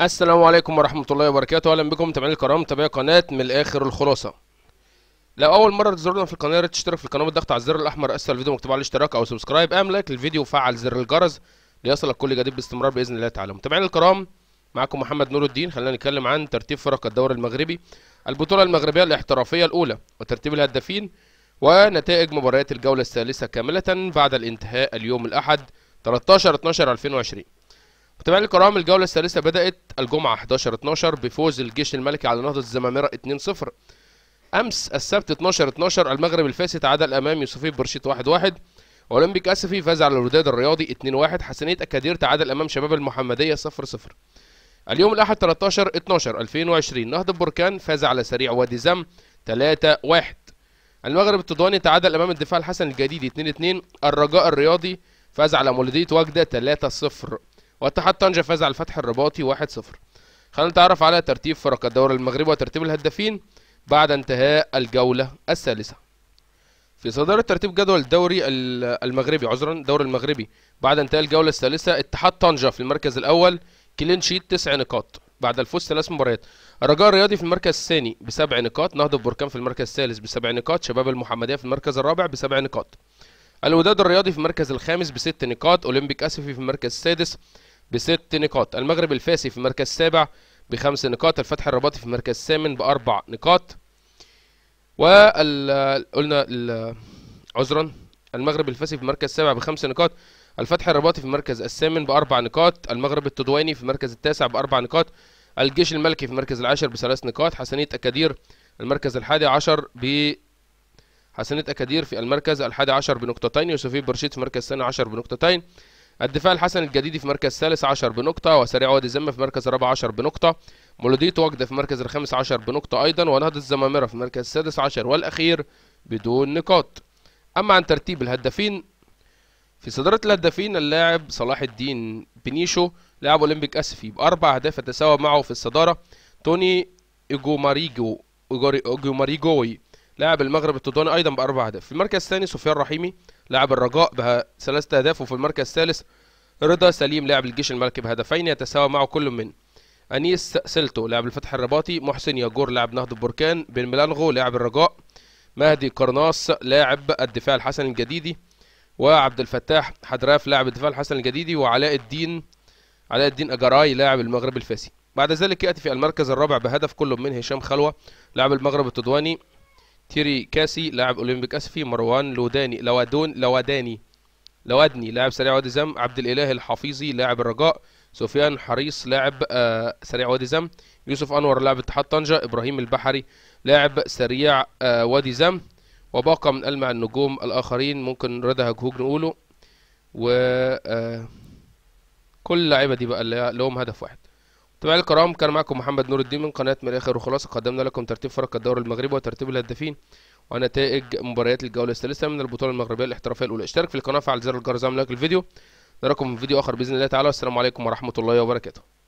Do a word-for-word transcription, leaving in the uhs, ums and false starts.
السلام عليكم ورحمة الله وبركاته. أهلا بكم متابعين الكرام، متابعي قناة من الآخر الخلاصة. لو أول مرة تزورنا في القناة تشترك في القناة بالضغط على الزر الأحمر أسفل الفيديو مكتوب على الاشتراك أو سبسكرايب، اعمل لايك للفيديو وفعل زر الجرس ليصلك كل جديد باستمرار بإذن الله تعالى. متابعين الكرام، معكم محمد نور الدين. خلينا نتكلم عن ترتيب فرق الدوري المغربي، البطولة المغربية الاحترافية الأولى وترتيب الهدافين ونتائج مباريات الجولة الثالثة كاملة بعد الانتهاء اليوم الأحد ثلاثة عشر اثنا عشر ألفين وعشرين. متابعين الكرام، الجولة الثالثة بدأت الجمعة احد عشر اثنا عشر بفوز الجيش الملكي على نهضة الزمامرة اثنين صفر. أمس السبت اثنا عشر اثنا عشر المغرب الفاسي تعادل أمام يوسفية برشيد واحد واحد. أولمبيك أسفي فاز على الوداد الرياضي اثنين واحد. حسنية أكادير تعادل أمام شباب المحمدية صفر صفر. اليوم الأحد ثلاثة عشر اثنا عشر ألفين وعشرين نهضة بركان فاز على سريع وادي زم ثلاثة واحد. المغرب التطواني تعادل أمام الدفاع الحسني الجديدي اثنين اثنين. الرجاء الرياضي فاز على مولودية وجدة ثلاثة صفر. واتحاد طنجة فاز على الفتح الرباطي واحد صفر. خلينا نتعرف على ترتيب فرق الدوري المغربي وترتيب الهدافين بعد انتهاء الجولة الثالثة. في صدارة ترتيب جدول الدوري المغربي عذرا الدوري المغربي بعد انتهاء الجولة الثالثة، اتحاد طنجة في المركز الأول كلين شيت تسع نقاط بعد الفوز ثلاث مباريات. الرجاء الرياضي في المركز الثاني بسبع نقاط، نهضة بركان في المركز الثالث بسبع نقاط، شباب المحمدية في المركز الرابع بسبع نقاط. الوداد الرياضي في المركز الخامس بست نقاط، أولمبيك أسفي في المركز السادس بست نقاط، المغرب الفاسي في المركز السابع بخمس نقاط، الفتح الرباطي في المركز الثامن بأربع نقاط، وال قلنا عذرا المغرب الفاسي في المركز السابع بخمس نقاط، الفتح الرباطي في المركز الثامن بأربع نقاط، المغرب التطواني في المركز التاسع بأربع نقاط، الجيش الملكي في المركز العاشر بثلاث نقاط، حسنية أكادير المركز الحادي عشر ب حسنية أكادير في المركز الحادي عشر بنقطتين، يوسفية برشيد في المركز الثاني عشر بنقطتين، الدفاع الحسني الجديدي في مركز الثالث عشر بنقطة، وسريع وادي زم في مركز الرابع عشر بنقطة، مولودية وجدة في مركز الخامس عشر بنقطة أيضا، ونهضة الزمامرة في مركز السادس عشر والأخير بدون نقاط. أما عن ترتيب الهدافين، في صدارة الهدافين اللاعب صلاح الدين بنيشو لاعب أولمبيك أسفي بأربع أهداف يتساوى معه في الصدارة توني إجو ماريجو إيجو ماريجوي لاعب المغرب التطواني ايضا باربع اهداف. في المركز الثاني سفيان الرحيمي لاعب الرجاء بثلاثة اهداف، وفي المركز الثالث رضا سليم لاعب الجيش الملكي بهدفين يتساوى معه كل من انيس سلتو لاعب الفتح الرباطي، محسن ياجور لاعب نهضة بركان، بن ميلانغو لاعب الرجاء، مهدي قرناس لاعب الدفاع الحسني الجديدي، وعبد الفتاح حدراف لاعب الدفاع الحسني الجديدي، وعلاء الدين علاء الدين اجراي لاعب المغرب الفاسي. بعد ذلك ياتي في المركز الرابع بهدف كل من هشام خلوة لاعب المغرب التطواني، تيري كاسي لاعب أولمبيك أسفي، مروان لوداني لودون لوداني لودني لاعب سريع وادي زم، عبد الاله الحفيظي لاعب الرجاء، سفيان حريص لاعب آه سريع وادي زم، يوسف انور لاعب اتحاد طنجة، ابراهيم البحري لاعب سريع آه وادي زم، وباقي من ألمع النجوم الاخرين ممكن رضا هجهوج نقوله، و آه كل لعيبه دي بقى لهم هدف واحد. متابعينا الكرام، كان معكم محمد نور الدين من قناة من الآخر وخلاصة، قدمنا لكم ترتيب فرق الدوري المغربي وترتيب الهدافين ونتائج مباريات الجولة الثالثة من البطولة المغربية الاحترافية الأولى. اشترك في القناة وفعل زر الجرس، اعمل لايك للفيديو. نراكم في فيديو آخر بإذن الله تعالى، والسلام عليكم ورحمة الله وبركاته.